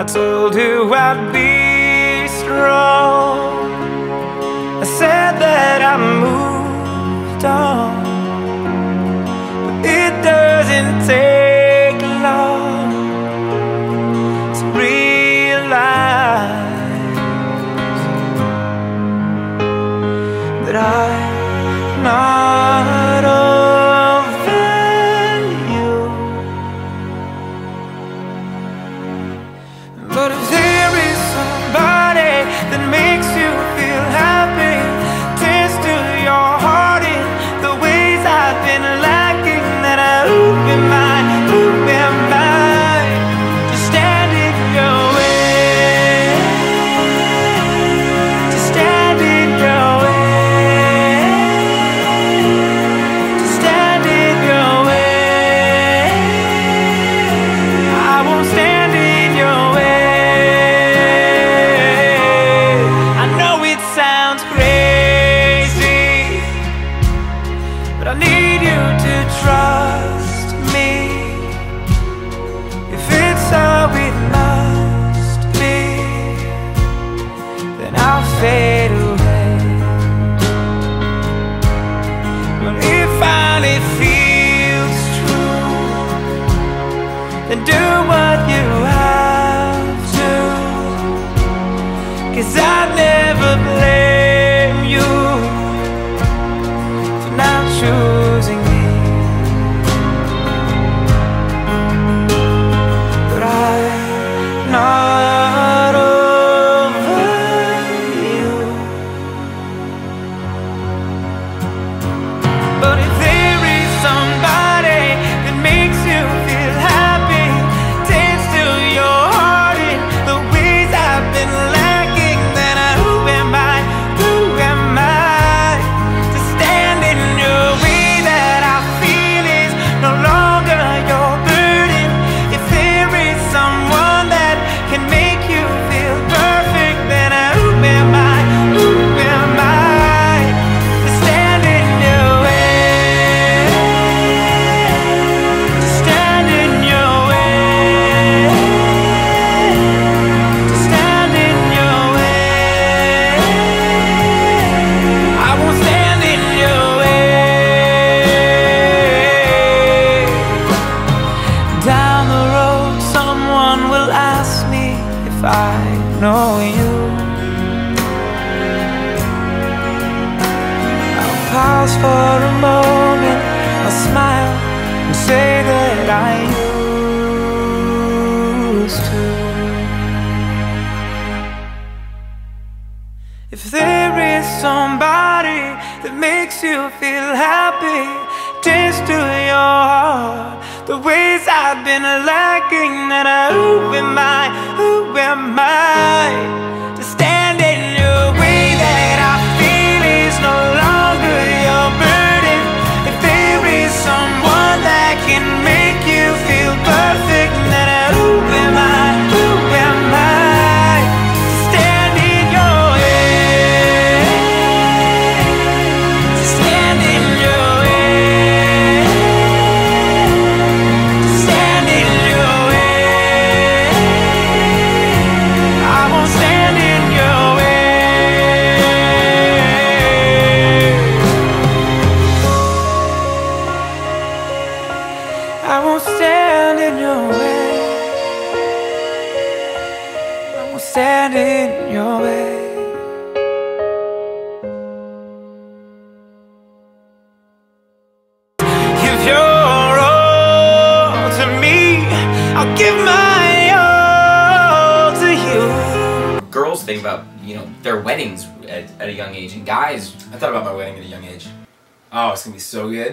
I told you I'd be strong. I said that I moved on, but it doesn't take long to realize that I'm not of value. But if there is somebody that makes you feel happy, tends to your heart in the ways I've been lacking, that I open mine to stand in your way, to stand in your way, to stand in your way. I won't stand in your way. I know it sounds crazy, but I need you to trust me. If it's how it must be, then I'll fade away. When it finally feels true, then do what you have to, 'cause I never blame you for not choosing me. But I'm not over you. But if there is somebody that makes you feel happy, tends to your heart in the ways I've been lacking, then who am I to stand in your way? That I feel is no longer your burden. If there is someone that can make you feel perfect, then who am I to stand in your way? To stand in your way, to stand in your way. I won't stand in your way. Down the road, someone will ask me if I know you. I'll pause for a moment, I'll smile and say that I used to. If there is somebody that makes you feel happy, tends to your heart the ways I've been lacking, that who am I to stand in your way? That I feel is no longer your burden. If there is someone that can make you feel perfect, then who am I to stand in your way? To stand in your way, to stand in your way. I won't stand in your way. I won't stand in your way. I won't stand in your way. If you're all to me, I'll give my all to you. Girls think about, their weddings at a young age, and guys, I thought about my wedding at a young age. Oh, it's gonna be so good.